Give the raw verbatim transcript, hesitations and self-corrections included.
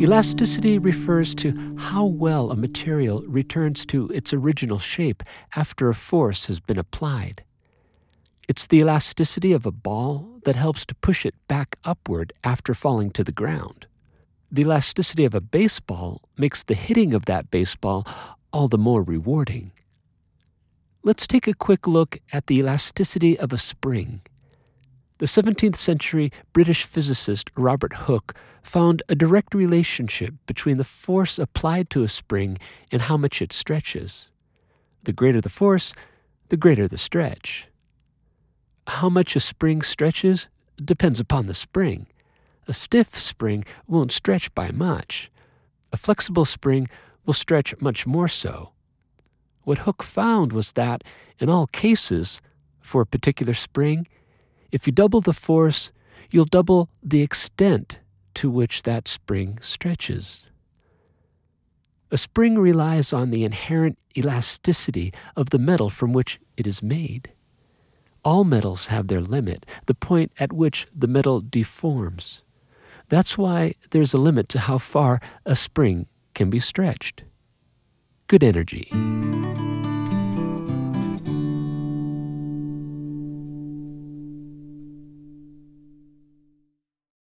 Elasticity refers to how well a material returns to its original shape after a force has been applied. It's the elasticity of a ball that helps to push it back upward after falling to the ground. The elasticity of a baseball makes the hitting of that baseball all the more rewarding. Let's take a quick look at the elasticity of a spring. The seventeenth century British physicist Robert Hooke found a direct relationship between the force applied to a spring and how much it stretches. The greater the force, the greater the stretch. How much a spring stretches depends upon the spring. A stiff spring won't stretch by much. A flexible spring will stretch much more so. What Hooke found was that, in all cases, for a particular spring, if you double the force, you'll double the extent to which that spring stretches. A spring relies on the inherent elasticity of the metal from which it is made. All metals have their limit, the point at which the metal deforms. That's why there's a limit to how far a spring can be stretched. Good energy.